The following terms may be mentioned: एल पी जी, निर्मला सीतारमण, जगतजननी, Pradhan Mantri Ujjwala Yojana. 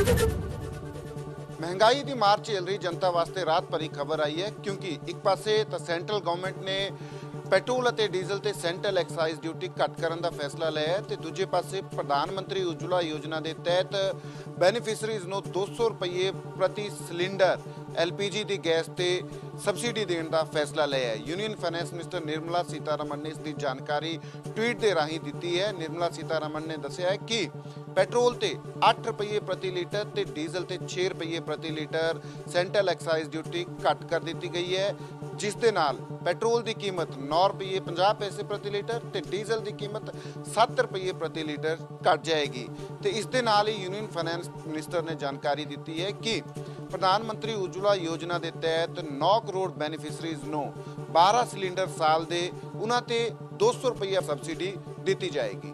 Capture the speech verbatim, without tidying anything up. महंगाई की मार झेल रही जनता वास्ते राहत भरी खबर आई है, क्योंकि एक पासे तो सेंट्रल गवर्नमेंट ने पेट्रोल ते डीजल ते सेंट्रल एक्साइज ड्यूटी घट करने का फैसला लिया है, तो दूजे पासे प्रधानमंत्री उज्ज्वला योजना के तहत बेनीफिशरीज नूं दो सौ रुपये प्रति सिलेंडर एल पी जी की गैस से सबसिडी देने का फैसला लिया है। Union finance minister निर्मला सीतारमण ने इसकी जानकारी ट्वीट के राही दी है। निर्मला सीतारमण ने दस्या है कि पेट्रोल से आठ रुपये प्रति लीटर ते डीजल से छे रुपये प्रति लीटर सेंट्रल एक्साइज ड्यूटी घट कर दी गई है, जिस दे नाल पेट्रोल की कीमत नौ रुपये पचास पैसे प्रति लीटर ते डीजल की कीमत सत्त रुपये प्रति लीटर घट जाएगी। तो इस दे नाल ही यूनियन फाइनेंस मिनिस्टर ने जानकारी दी है कि प्रधानमंत्री उज्ज्वला योजना के तहत नौ करोड़ बेनीफिशरीज नूं बारह सिलेंडर साल दे उन्हां ते दो सौ रुपये सबसिडी दी जाएगी।